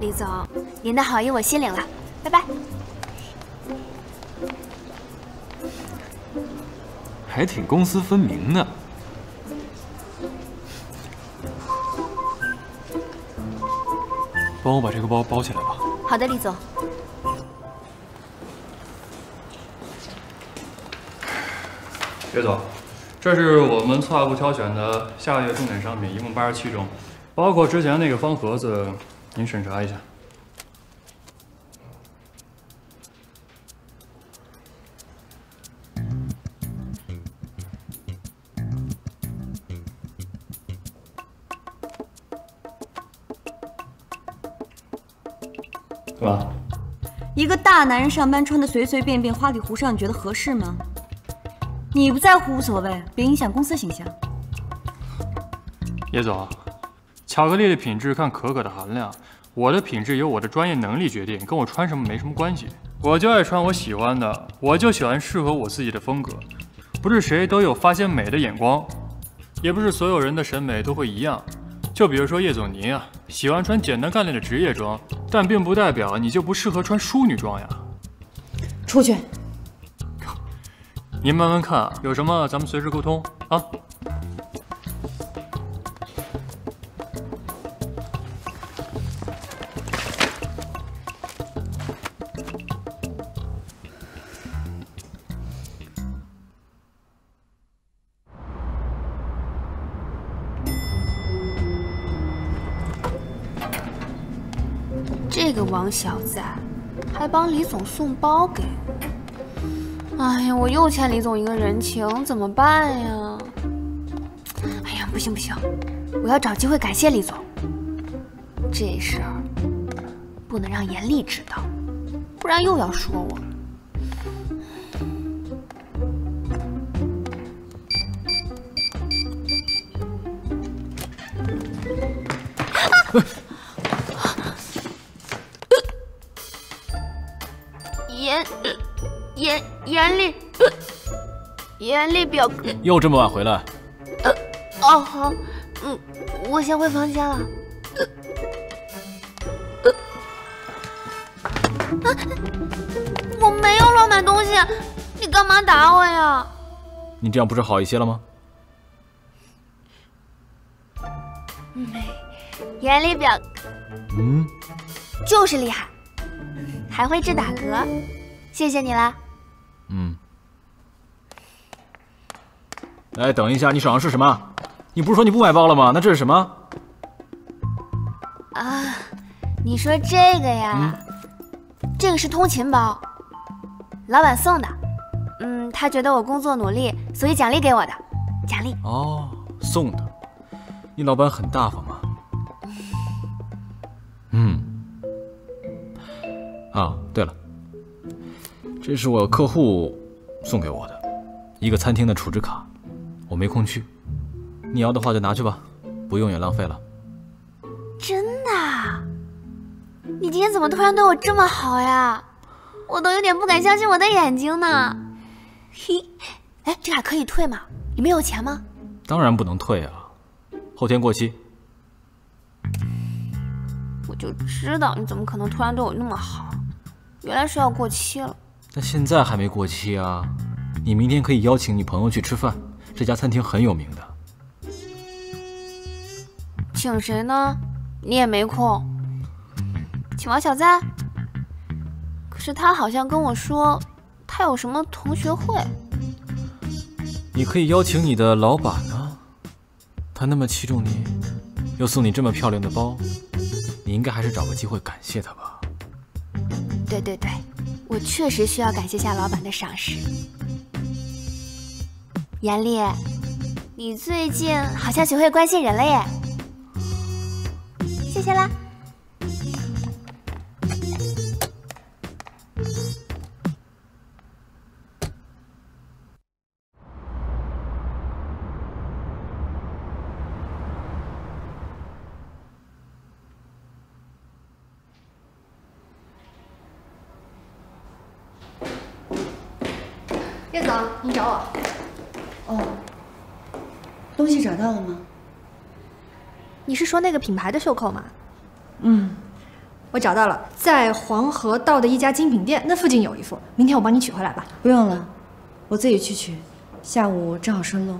李总，您的好意我心领了，拜拜。还挺公私分明的。 帮我把这个包包起来吧。好的，李总。岳总，这是我们策划部挑选的下个月重点商品，一共87种，包括之前那个方盒子，您审查一下。怎么？一个大男人上班穿的随随便便，花里胡哨，你觉得合适吗？你不在乎无所谓，别影响公司形象。叶总，巧克力的品质看可可的含量，我的品质由我的专业能力决定，跟我穿什么没什么关系。我就爱穿我喜欢的，我就喜欢适合我自己的风格，不是谁都有发现美的眼光，也不是所有人的审美都会一样。 就比如说叶总您啊，喜欢穿简单干练的职业装，但并不代表你就不适合穿淑女装呀。出去。您慢慢看啊，有什么咱们随时沟通啊。王小子还帮李总送包给我，哎呀，我又欠李总一个人情，怎么办呀？哎呀，不行不行，我要找机会感谢李总。这事儿不能让严丽知道，不然又要说我。啊 严丽表哥，又这么晚回来？哦好，嗯，我先回房间了。我没有乱买东西，你干嘛打我呀？你这样不是好一些了吗？严丽表哥，嗯，就是厉害，还会治打嗝，谢谢你啦。嗯。 哎，等一下，你手上是什么？你不是说你不买包了吗？那这是什么？啊，你说这个呀？嗯、这个是通勤包，老板送的。嗯，他觉得我工作努力，所以奖励给我的。奖励。哦，送的。你老板很大方嘛。嗯。啊，对了，这是我客户送给我的一个餐厅的储值卡。 我没空去，你要的话就拿去吧，不用也浪费了。真的？你今天怎么突然对我这么好呀？我都有点不敢相信我的眼睛呢。嘿，哎，这卡可以退吗？里面有钱吗？当然不能退啊，后天过期。我就知道你怎么可能突然对我那么好，原来是要过期了。但现在还没过期啊，你明天可以邀请你朋友去吃饭。 这家餐厅很有名的，请谁呢？你也没空，请王小赞。可是他好像跟我说，他有什么同学会。你可以邀请你的老板啊，他那么器重你，又送你这么漂亮的包，你应该还是找个机会感谢他吧。对对对，我确实需要感谢下老板的赏识。 严丽，你最近好像学会关心人了耶，谢谢啦。叶总，你找我。 东西找到了吗？你是说那个品牌的袖扣吗？嗯，我找到了，在黄河道的一家精品店，那附近有一副。明天我帮你取回来吧。不用了，我自己去取。下午正好顺路。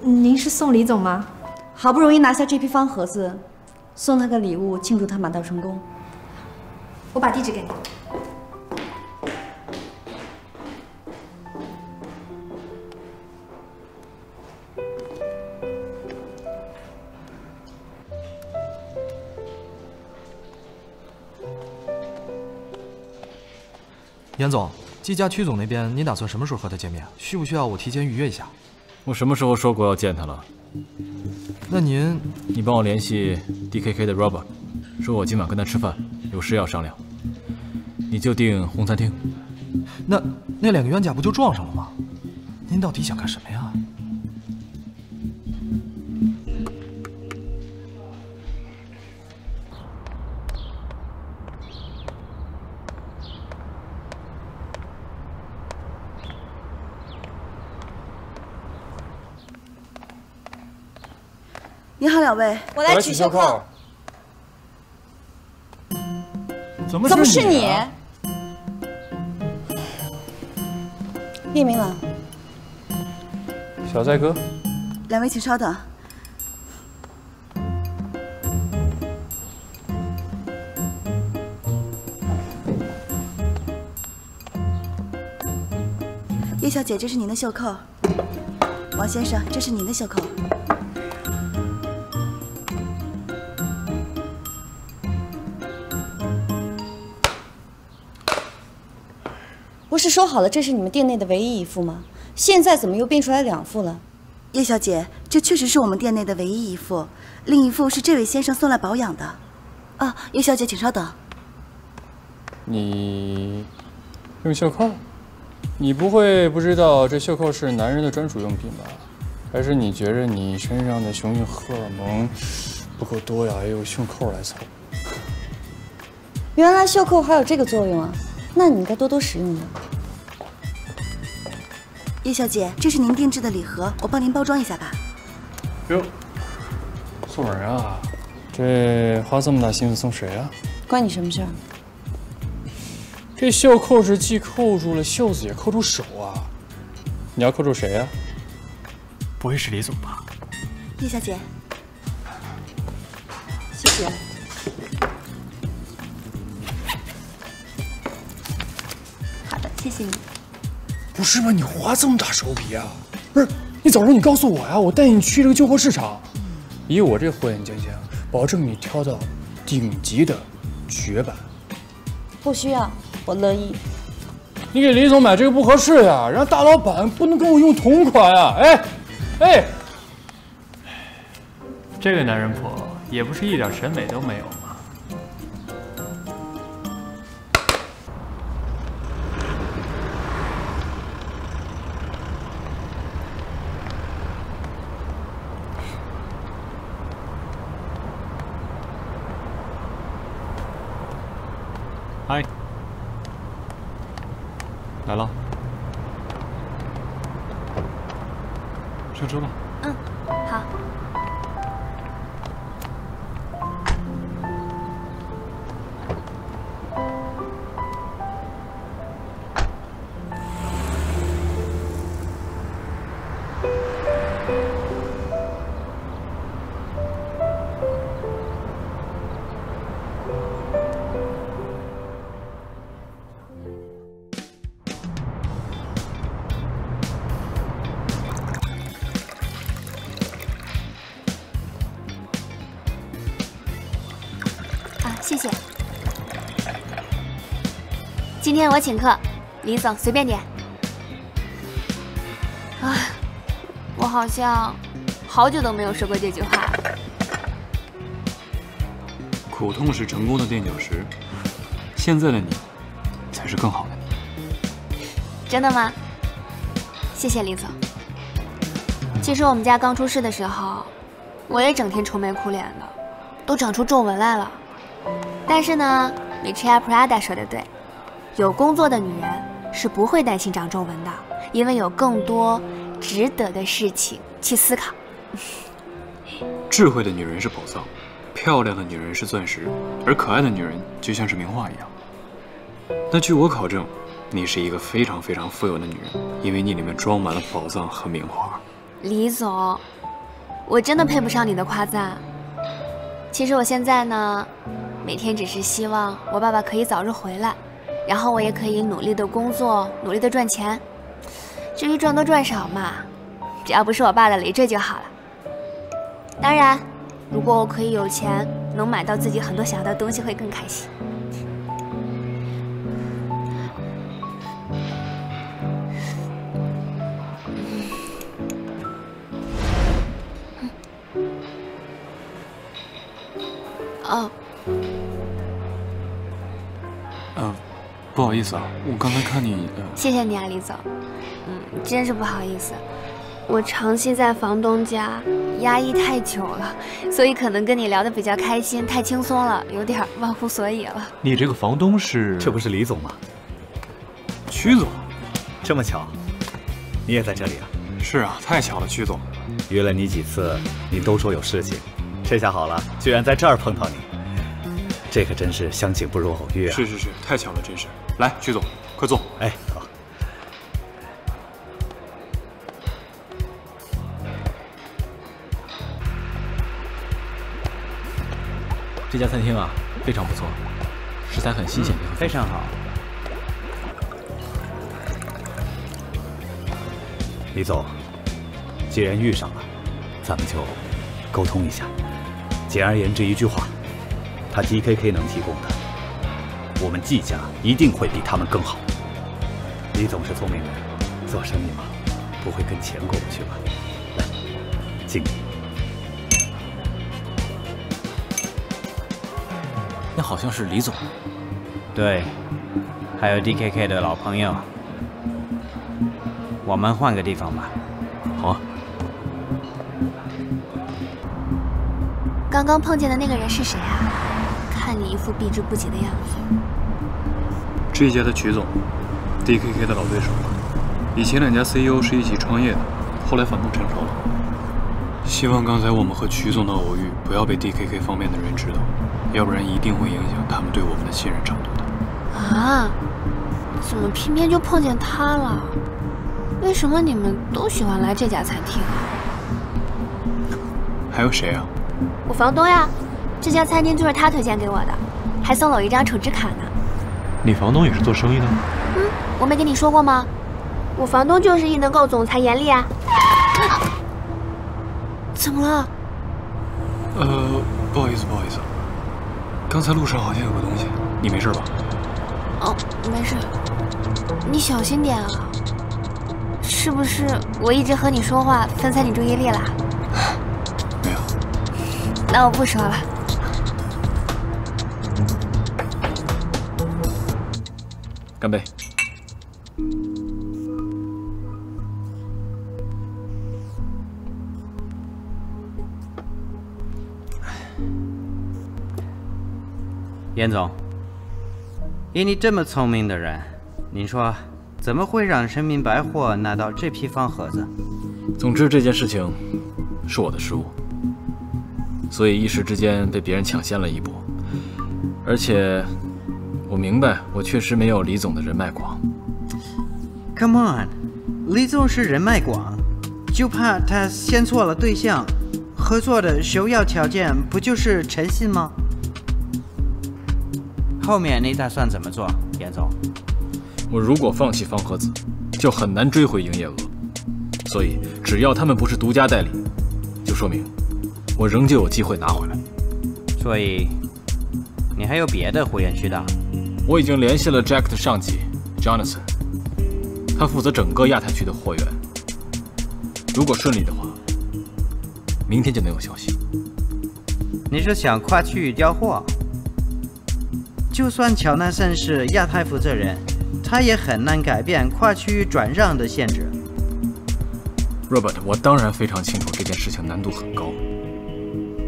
您是宋李总吗？好不容易拿下这批方盒子，送他个礼物庆祝他马到成功。我把地址给你。 严总，季家区总那边，你打算什么时候和他见面？需不需要我提前预约一下？我什么时候说过要见他了？那您，你帮我联系 DKK 的 Robert， 说我今晚跟他吃饭，有事要商量。你就定红餐厅。那两个冤家不就撞上了吗？您到底想干什么呀？您好，两位，我来取袖扣。怎么是你？叶明朗，小寨哥，两位请稍等。叶小姐，这是您的袖扣。王先生，这是您的袖扣。 不是说好了这是你们店内的唯一一副吗？现在怎么又变出来两副了？叶小姐，这确实是我们店内的唯一一副，另一副是这位先生送来保养的。啊，叶小姐，请稍等。你用袖扣？你不会不知道这袖扣是男人的专属用品吧？还是你觉着你身上的雄性荷尔蒙不够多呀，要用袖扣来凑？原来袖扣还有这个作用啊！ 那你应该多多使用的。叶小姐，这是您定制的礼盒，我帮您包装一下吧。哟，送人啊？这花这么大心思送谁啊？关你什么事儿？这袖扣是既扣住了袖子，也扣住手啊。你要扣住谁呀？不会是李总吧？叶小姐，谢谢。 谢谢你。不是吧？你花这么大手笔啊！不是，你早说你告诉我呀，我带你去这个旧货市场。以我这火眼金睛，保证你挑到顶级的绝版。不需要，我乐意。你给李总买这个不合适呀，人家大老板不能跟我用同款啊！哎，这个男人婆也不是一点审美都没有嘛。 嗨， Hi, 来了，上车吧。嗯，好。谢谢。今天我请客，李总随便点。啊，我好像好久都没有说过这句话。苦痛是成功的垫脚石，现在的你才是更好的你。真的吗？谢谢李总。其实我们家刚出事的时候，我也整天愁眉苦脸的，都长出皱纹来了。 但是呢，米切尔·普拉达说的对，有工作的女人是不会担心长皱纹的，因为有更多值得的事情去思考。智慧的女人是宝藏，漂亮的女人是钻石，而可爱的女人就像是名画一样。那据我考证，你是一个非常非常富有的女人，因为你里面装满了宝藏和名画。李总，我真的配不上你的夸赞。其实我现在呢，每天只是希望我爸爸可以早日回来，然后我也可以努力的工作，努力的赚钱。至于赚多赚少嘛，只要不是我爸的累赘就好了。当然，如果我可以有钱，能买到自己很多想要的东西，会更开心。 哦，不好意思啊，我刚才看你……谢谢你啊，李总，真是不好意思，我长期在房东家压抑太久了，所以可能跟你聊得比较开心，太轻松了，有点忘乎所以了。你这个房东是……这不是李总吗？曲总，这么巧，你也在这里啊？是啊，太巧了，曲总，约了你几次，你都说有事情。 这下好了，居然在这儿碰到你，这可真是相见不如偶遇啊！是是是，太巧了，真是。来，曲总，快坐。哎，好。这家餐厅啊，非常不错，食材很新鲜，非常好。李总，既然遇上了，咱们就沟通一下。 简而言之，一句话，他 DKK 能提供的，我们季家一定会比他们更好。李总是聪明人，做生意嘛，不会跟钱过不去吧？来，敬你。那好像是李总，对，还有 DKK 的老朋友。我们换个地方吧。好啊。 刚刚碰见的那个人是谁啊？看你一副避之不及的样子。这家的曲总 ，DKK 的老对手了。以前两家 CEO 是一起创业的，后来反目成仇了。希望刚才我们和曲总的偶遇不要被 DKK 方面的人知道，要不然一定会影响他们对我们的信任程度的。啊？怎么偏偏就碰见他了？为什么你们都喜欢来这家餐厅啊？还有谁啊？ 我房东呀，这家餐厅就是他推荐给我的，还送了我一张储值卡呢。你房东也是做生意的吗？嗯，我没跟你说过吗？我房东就是艺能购总裁严厉啊。怎么了？不好意思，不好意思，刚才路上好像有个东西，你没事吧？哦，没事，你小心点啊。是不是我一直和你说话分散你注意力了？ 那我不说了。干杯！严总，以你这么聪明的人，您说怎么会让神明白货拿到这批方盒子？总之，这件事情是我的失误。 所以一时之间被别人抢先了一步，而且我明白，我确实没有李总的人脉广。Come on， 李总是人脉广，就怕他先错了对象。合作的首要条件不就是诚信吗？后面你打算怎么做，严总？我如果放弃方盒子，就很难追回营业额。所以只要他们不是独家代理，就说明。 我仍旧有机会拿回来，所以你还有别的回园渠道？我已经联系了 Jack 的上级 Jonathan， 他负责整个亚太区的货源。如果顺利的话，明天就能有消息。你是想跨区域调货？就算乔纳森是亚太负责人，他也很难改变跨区域转让的限制。Robert， 我当然非常清楚这件事情难度很高。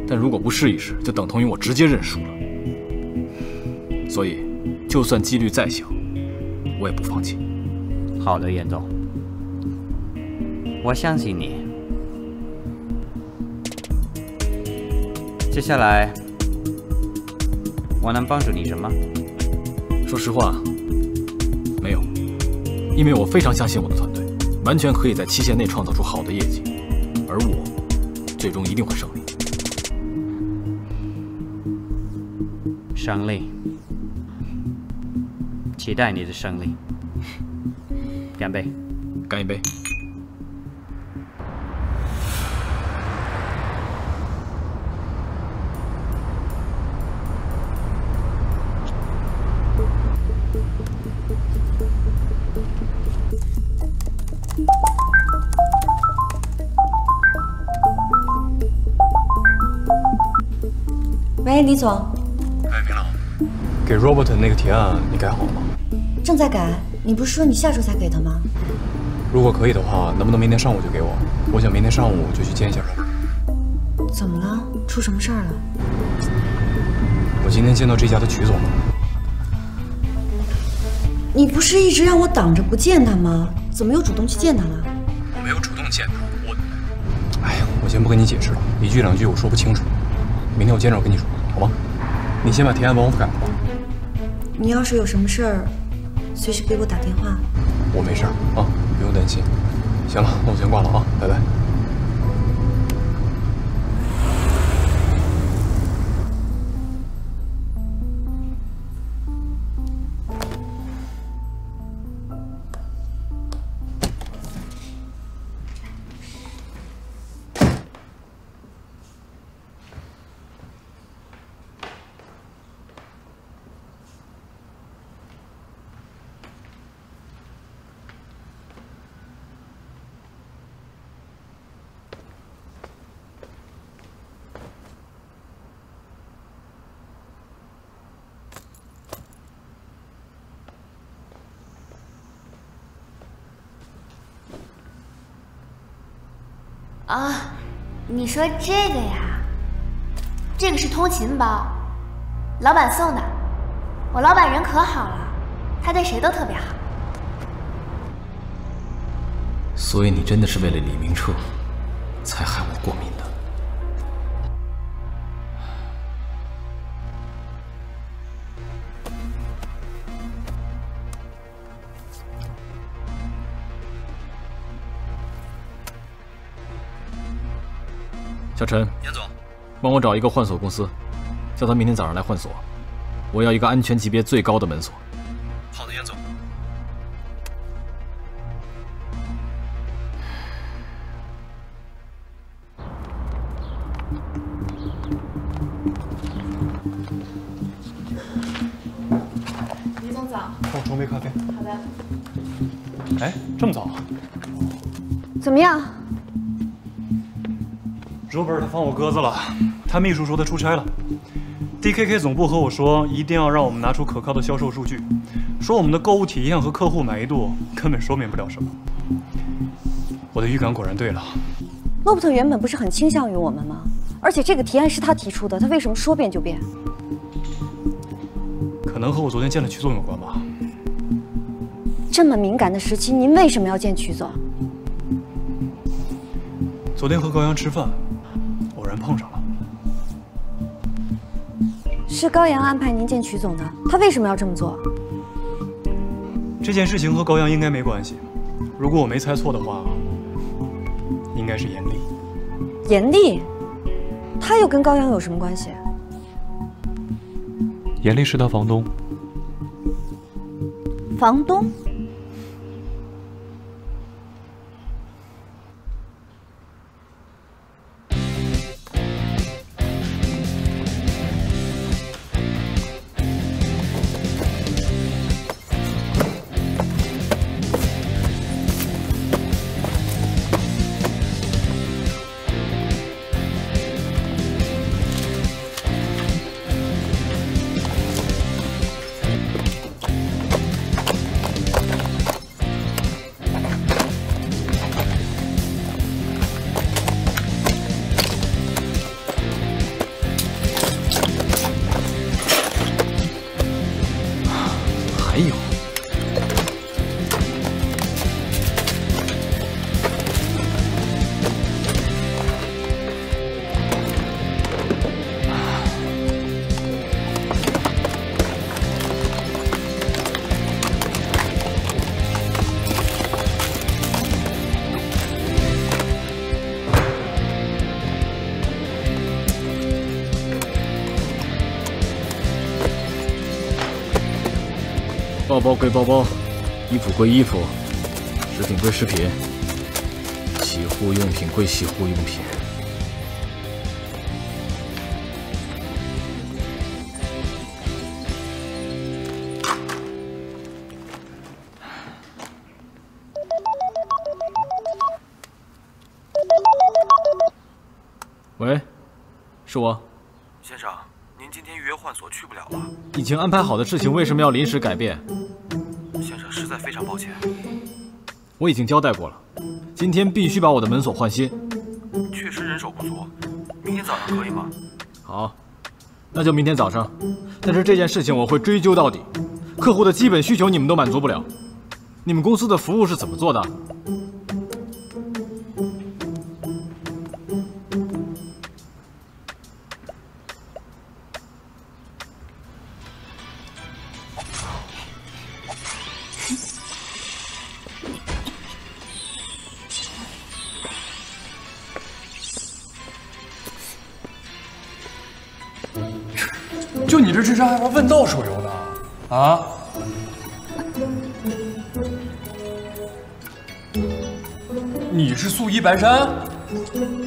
但如果不试一试，就等同于我直接认输了。所以，就算几率再小，我也不放弃。好的，严总，我相信你。接下来，我能帮助你什么？说实话，没有，因为我非常相信我的团队，完全可以在期限内创造出好的业绩，而我最终一定会胜利。胜利，期待你的胜利。干杯！干一杯！ 喂，李总。哎，明老，给 Robert 的那个提案你改好了吗？正在改，你不是说你下周才给他吗？如果可以的话，能不能明天上午就给我？我想明天上午就去见一下 Robert。怎么了？出什么事儿了？我今天见到这家的曲总了。你不是一直让我挡着不见他吗？怎么又主动去见他了？我没有主动见他，我……哎呀，我先不跟你解释了，一句两句我说不清楚。明天我见着我跟你说。 好吧，你先把提案帮我改了吧。你要是有什么事儿，随时给我打电话。我没事儿啊，不用担心。行了，那我先挂了啊，拜拜。啊，你说这个呀？这个是通勤包，老板送的。我老板人可好了，他对谁都特别好。所以你真的是为了李明彻，才害我过敏的。小陈，严总，帮我找一个换锁公司，叫他明天早上来换锁。我要一个安全级别最高的门锁。好的，严总。李总早。帮我冲杯咖啡。好的。哎，这么早啊？怎么样？ Robert 他放我鸽子了，他秘书说他出差了。DKK 总部和我说，一定要让我们拿出可靠的销售数据，说我们的购物体验和客户满意度根本说明不了什么。我的预感果然对了。罗伯特原本不是很倾向于我们吗？而且这个提案是他提出的，他为什么说变就变？可能和我昨天见了曲总有关吧。这么敏感的时期，您为什么要见曲总？昨天和高阳吃饭。 碰上了，是高阳安排您见曲总的，他为什么要这么做？这件事情和高阳应该没关系，如果我没猜错的话，应该是严丽。严丽，他又跟高阳有什么关系？严丽是他房东。房东？包包归包包，衣服归衣服，食品归食品，洗护用品归洗护用品。喂，是我。 先生，您今天约换所去不了了。已经安排好的事情，为什么要临时改变？先生，实在非常抱歉。我已经交代过了，今天必须把我的门锁换新。确实人手不足，明天早上可以吗？好，那就明天早上。但是这件事情我会追究到底，客户的基本需求你们都满足不了，你们公司的服务是怎么做的？ 这还玩问道手游呢？啊！你是素衣白衫？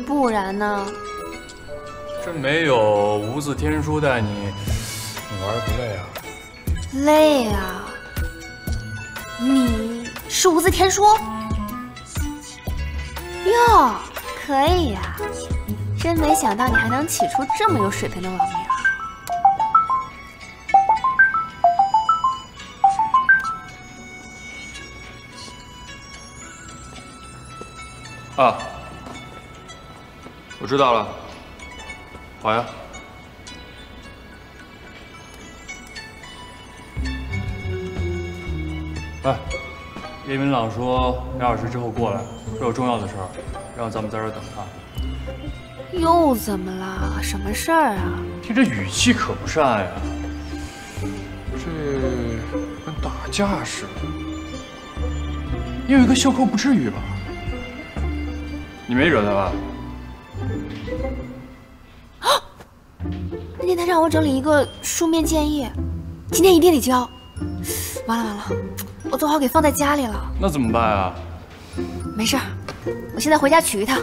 不然呢？这没有无字天书带你玩不累啊？累啊！你是无字天书？哟，可以呀！真没想到你还能起出这么有水平的网名。 啊，我知道了。好呀。哎，叶明朗说俩小时之后过来，说有重要的事儿，让咱们在这儿等他。又怎么了？什么事儿啊？听这语气可不善呀，这跟打架似的。你有一个袖扣，不至于吧？ 你没惹他吧？啊！那天他让我整理一个书面建议，今天一定得交。完了完了，我做好给放在家里了。那怎么办啊？没事儿，我现在回家取一趟。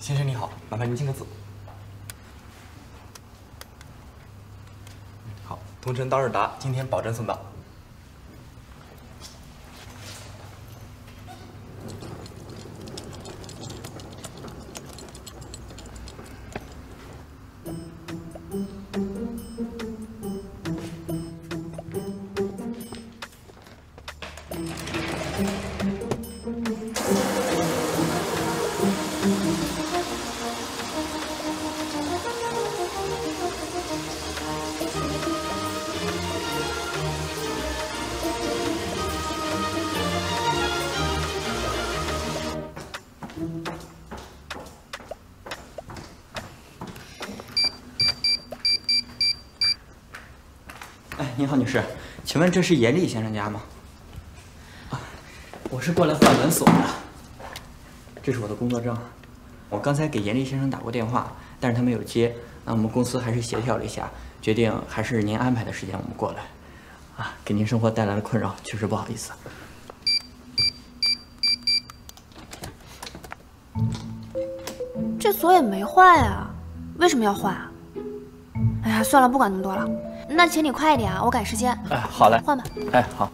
先生你好，麻烦您签个字。好，同城到日达，今天保证送到。您好，女士，请问这是严厉先生家吗？啊，我是过来换门锁的。这是我的工作证，我刚才给严厉先生打过电话，但是他没有接。那我们公司还是协调了一下，决定还是您安排的时间我们过来。啊，给您生活带来了困扰，确实不好意思。 这锁也没坏啊，为什么要换啊？哎呀，算了，不管那么多了。那请你快一点啊，我赶时间。哎，好嘞，换吧。哎，好。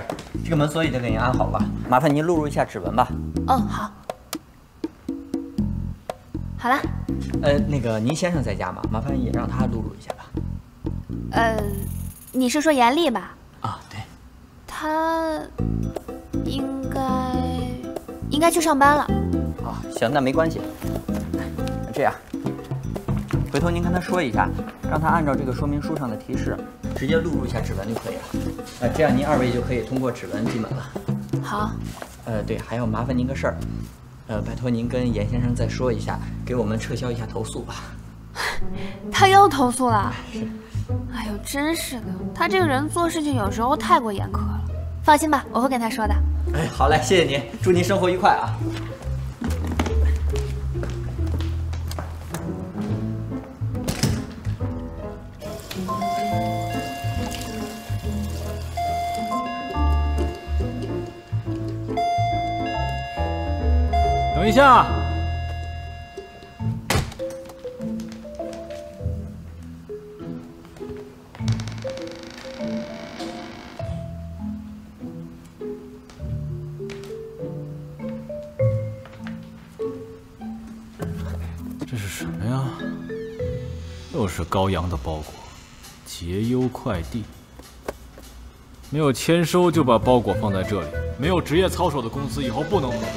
师，这个门锁已经给您安好了，麻烦您录入一下指纹吧。哦，好。好了。那个您先生在家吗？麻烦也让他录入一下吧。你是说严厉吧？啊，对。他应该去上班了。啊，行，那没关系。那这样，回头您跟他说一下，让他按照这个说明书上的提示。 直接录入一下指纹就可以了，这样您二位就可以通过指纹进门了。好。对，还要麻烦您个事儿，拜托您跟严先生再说一下，给我们撤销一下投诉吧。他又投诉了？是。哎呦，真是的，他这个人做事情有时候太过严苛了。放心吧，我会跟他说的。哎，好嘞，谢谢您，祝您生活愉快啊。 等一下，这是什么呀？又是羔羊的包裹，杰优快递。没有签收就把包裹放在这里，没有职业操守的公司以后不能合作。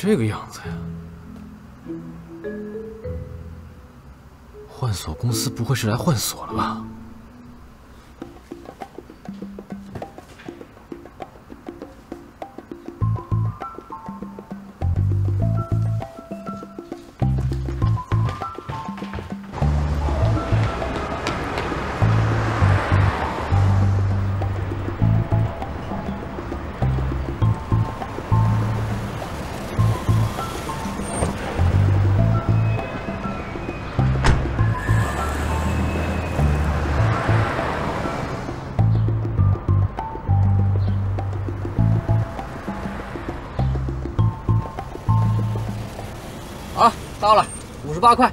这个样子呀！换锁公司不会是来换锁了吧？到了，58块。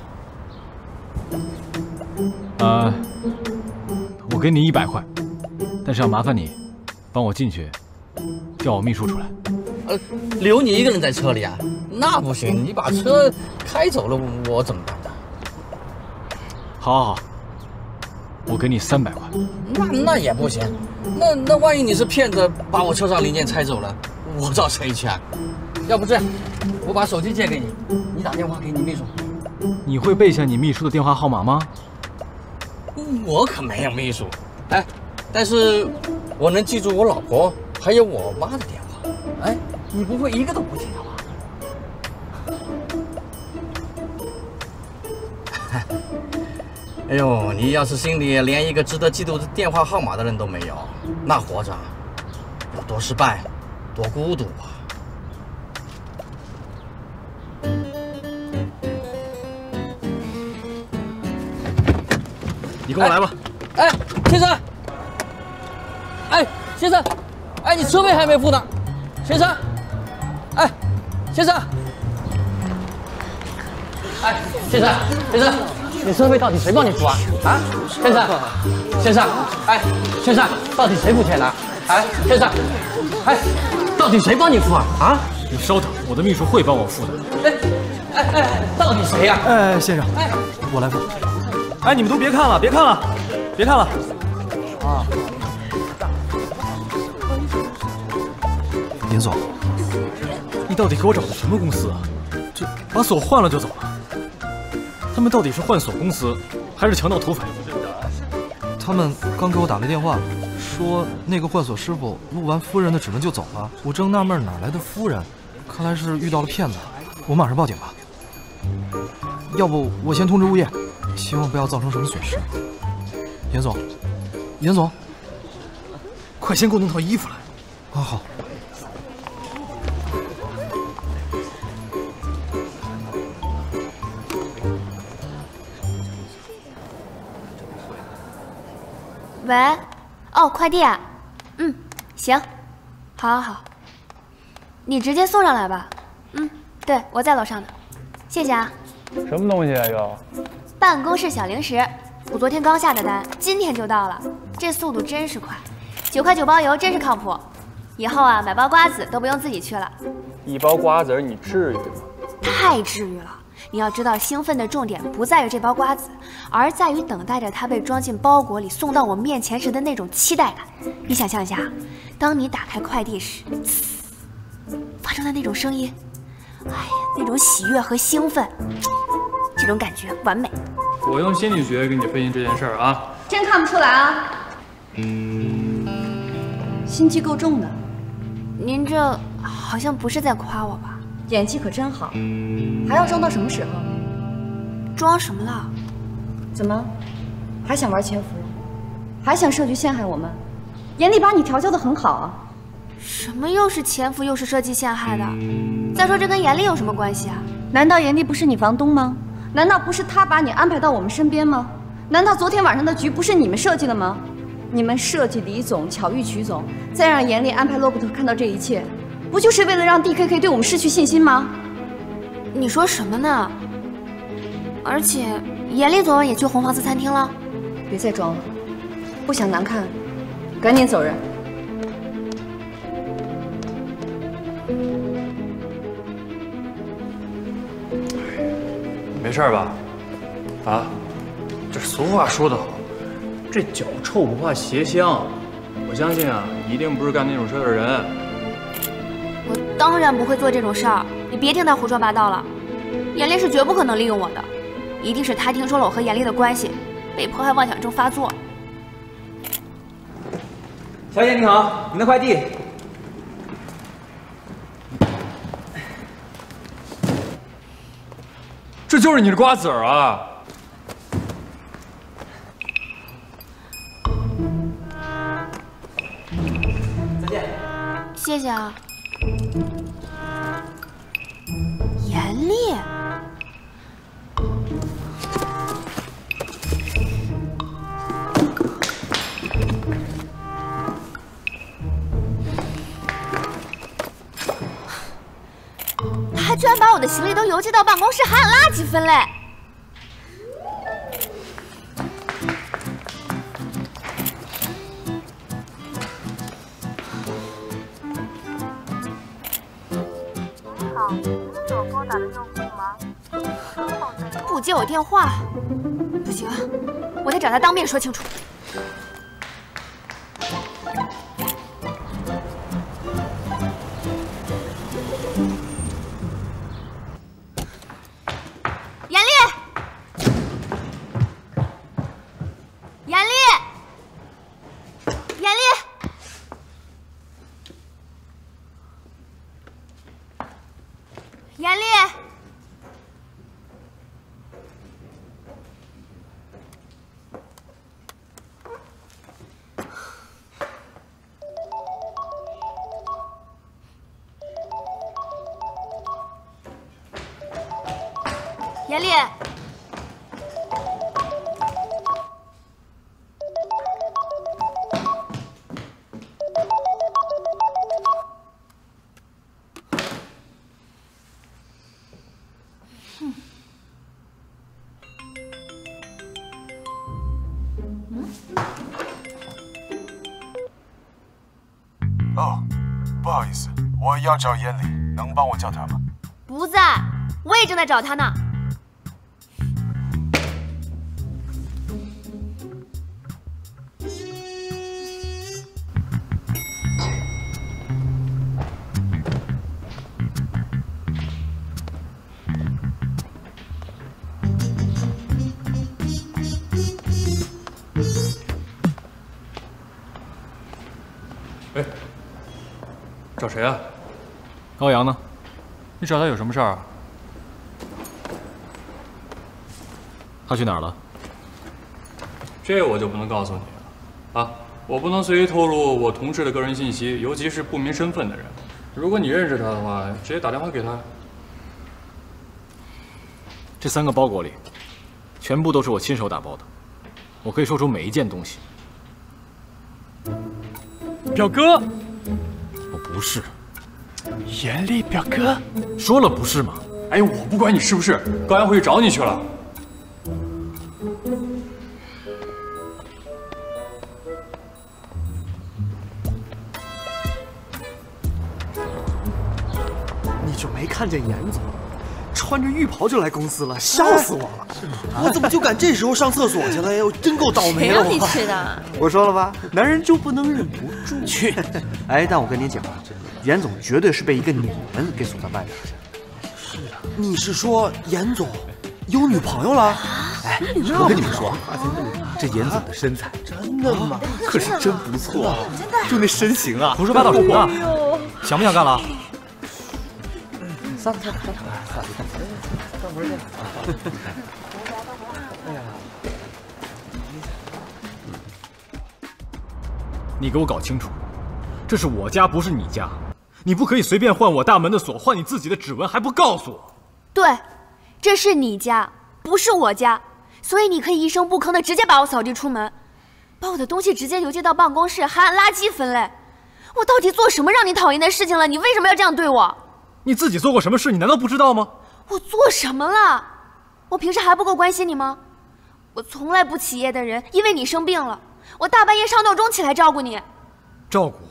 我给你100块，但是要麻烦你，帮我进去，叫我秘书出来。留你一个人在车里啊？那不行，你把车开走了，我怎么办呢？好，好，好，我给你300块。那也不行，那万一你是骗子，把我车上零件拆走了，我找谁去啊？要不这样，我把手机借给你。 打电话给你秘书，你会背下你秘书的电话号码吗？我可没有秘书，哎，但是我能记住我老婆还有我妈的电话。哎，你不会一个都不记得吧？哎呦，你要是心里连一个值得记住电话号码的人都没有，那活着有多失败，多孤独啊！ 你跟我来吧。哎，先生。哎，先生。哎，你车费还没付呢，先生。哎，先生。哎，先生，先生，你车费到底谁帮你付啊？啊，先生，先生，哎，先生，到底谁付钱呢？哎，先生，哎，到底谁帮你付啊？啊，你稍等，我的秘书会帮我付的。哎，到底谁呀？哎，先生，哎，我来付。 哎，你们都别看了，别看了，别看了！啊，严总，你到底给我找的什么公司啊？这把锁换了就走了？他们到底是换锁公司，还是强盗土匪？他们刚给我打来电话，说那个换锁师傅录完夫人的指纹就走了。我正纳闷哪来的夫人，看来是遇到了骗子。我马上报警吧。要不我先通知物业。 希望不要造成什么损失。严总，严总，快先给我弄套衣服来。啊，好。喂，哦，快递啊，嗯，行，好，好，好，你直接送上来吧。嗯，对，我在楼上呢，谢谢啊。什么东西啊又？办公室小零食，我昨天刚下的单，今天就到了，这速度真是快，9块9包邮真是靠谱。以后啊，买包瓜子都不用自己去了。一包瓜子你至于吗？太治愈了。 你要知道，兴奋的重点不在于这包瓜子，而在于等待着它被装进包裹里送到我面前时的那种期待感。你想象一下，当你打开快递时，发生的那种声音，哎呀，那种喜悦和兴奋，这种感觉完美。我用心理学给你分析这件事儿啊，真看不出来啊，心机够重的。您这好像不是在夸我吧？ 演技可真好，还要装到什么时候？装什么了？怎么，还想玩潜伏？还想设局陷害我们？眼里把你调教的很好啊！什么又是潜伏又是设计陷害的？再说这跟严丽有什么关系啊？难道严丽不是你房东吗？难道不是他把你安排到我们身边吗？难道昨天晚上的局不是你们设计的吗？你们设计李总、巧遇曲总，再让严丽安排罗伯特看到这一切。 不就是为了让 DKK 对我们失去信心吗？你说什么呢？而且严丽昨晚也去红房子餐厅了。别再装了，不想难看，赶紧走人。没事吧？啊，这俗话说得好，这脚臭不怕鞋香。我相信啊，一定不是干那种事的人。 我当然不会做这种事儿，你别听他胡说八道了。严丽是绝不可能利用我的，一定是他听说了我和严丽的关系，被迫害妄想症发作。小姐你好，您的快递。这就是你的瓜子儿啊！再见。谢谢啊。 严厉，他居然把我的行李都邮寄到办公室，还按垃圾分类。不接我电话，不行，我得找他当面说清楚。严丽，严丽，严丽，严丽。 严丽，哼，哦，不好意思，我要找严丽，能帮我叫她吗？不在，我也正在找她呢。 找谁啊？高阳呢？你找他有什么事儿啊？他去哪儿了？这我就不能告诉你了啊！我不能随意透露我同事的个人信息，尤其是不明身份的人。如果你认识他的话，直接打电话给他。这3个包裹里，全部都是我亲手打包的，我可以说出每一件东西。表哥，我不是。严厉表哥，说了不是吗？哎，我不管你是不是，高阳回去找你去了。你就没看见严总？ 穿着浴袍就来公司了，笑死我了！我怎么就赶这时候上厕所去了呀？我真够倒霉的！谁让你去的？我说了吧，男人就不能忍不住。去！哎，但我跟你讲啊，严总绝对是被一个女人给锁在外面的。是啊，你是说严总有女朋友了？哎，我跟你们说，这严总的身材真的吗？可是真不错，啊，就那身形啊！胡说八道什么啊？想不想干了？ 你给我搞清楚，这是我家，不是你家，你不可以随便换我大门的锁，换你自己的指纹还不告诉我。对，这是你家，不是我家，所以你可以一声不吭的直接把我扫地出门，把我的东西直接邮寄到办公室，还按垃圾分类。我到底做什么让你讨厌的事情了？你为什么要这样对我？ 你自己做过什么事？你难道不知道吗？我做什么了？我平时还不够关心你吗？我从来不起夜的人，因为你生病了，我大半夜上闹钟起来照顾你。照顾我？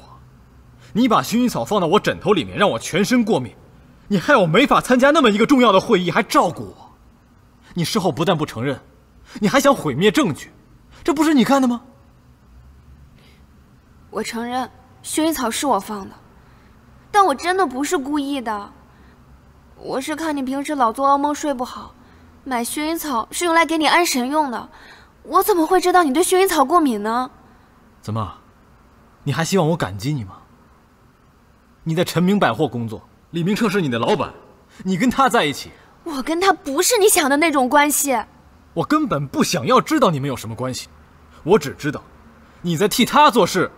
你把薰衣草放到我枕头里面，让我全身过敏，你害我没法参加那么一个重要的会议，还照顾我。你事后不但不承认，你还想毁灭证据，这不是你干的吗？我承认，薰衣草是我放的。 但我真的不是故意的，我是看你平时老做噩梦睡不好，买薰衣草是用来给你安神用的，我怎么会知道你对薰衣草过敏呢？怎么，你还希望我感激你吗？你在晨鸣百货工作，李明彻是你的老板，你跟他在一起，我跟他不是你想的那种关系，我根本不想要知道你们有什么关系，我只知道你在替他做事。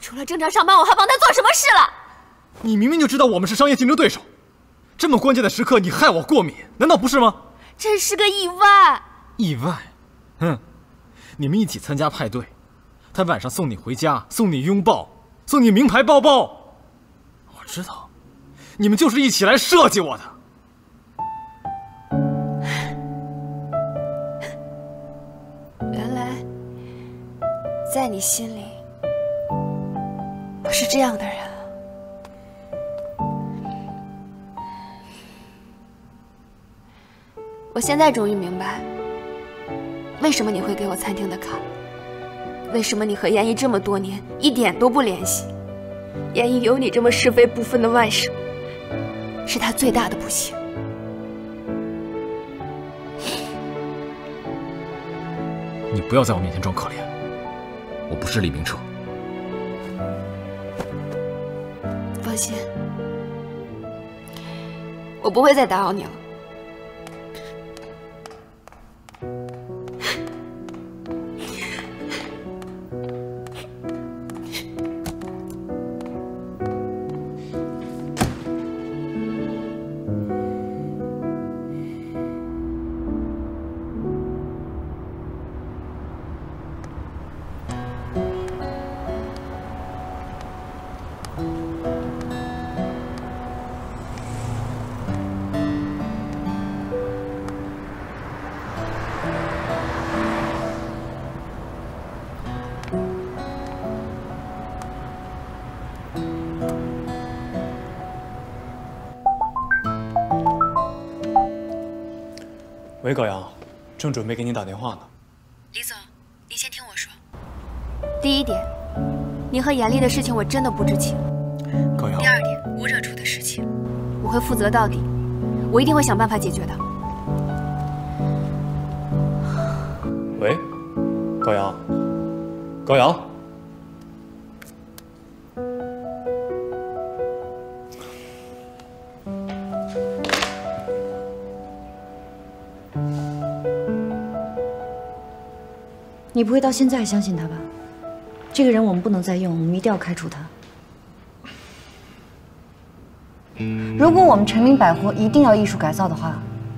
除了正常上班，我还帮他做什么事了？ 你明明就知道我们是商业竞争对手，这么关键的时刻你害我过敏，难道不是吗？这是个意外。意外？哼，你们一起参加派对，他晚上送你回家，送你拥抱，送你名牌包包。我知道，你们就是一起来设计我的。原来，在你心里，我是这样的人。 我现在终于明白，为什么你会给我餐厅的卡，为什么你和严艺这么多年一点都不联系。严艺有你这么是非不分的外甥，是他最大的不幸。你不要在我面前装可怜，我不是李明彻。放心，我不会再打扰你了。 喂，高阳，正准备给你打电话呢。李总，您先听我说。第一点，你和严丽的事情我真的不知情。高阳。第二点，我惹出的事情，我会负责到底，我一定会想办法解决的。喂，高阳，高阳，你不会到现在还相信他吧？这个人我们不能再用，我们一定要开除他。如果我们晨鸣百货一定要艺术改造的话，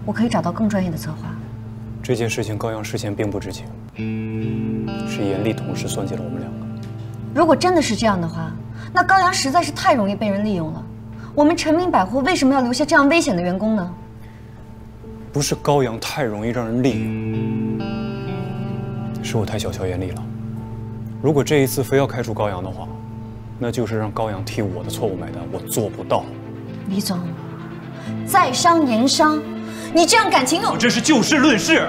我可以找到更专业的策划。这件事情高阳事先并不知情，是严丽同事算计了我们两个。如果真的是这样的话，那高粱实在是太容易被人利用了。我们晨鸣百货为什么要留下这样危险的员工呢？不是高粱太容易让人利用，是我太小瞧严厉了。如果这一次非要开除高粱的话，那就是让高粱替我的错误买单，我做不到。李总，在商言商，你这样感情用……我这是就事论事。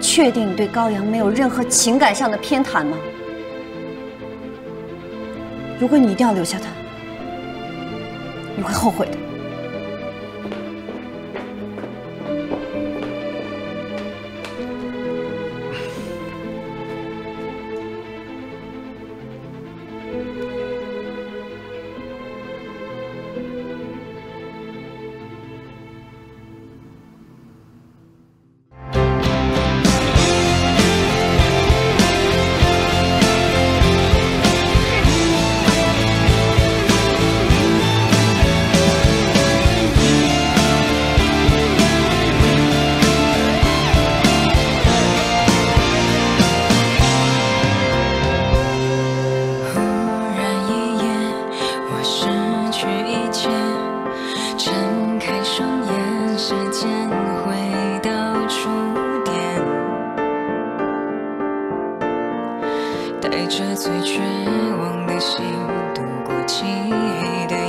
确定你对高阳没有任何情感上的偏袒吗？如果你一定要留下他，你会后悔的。带着最绝望的心，度过漆黑的。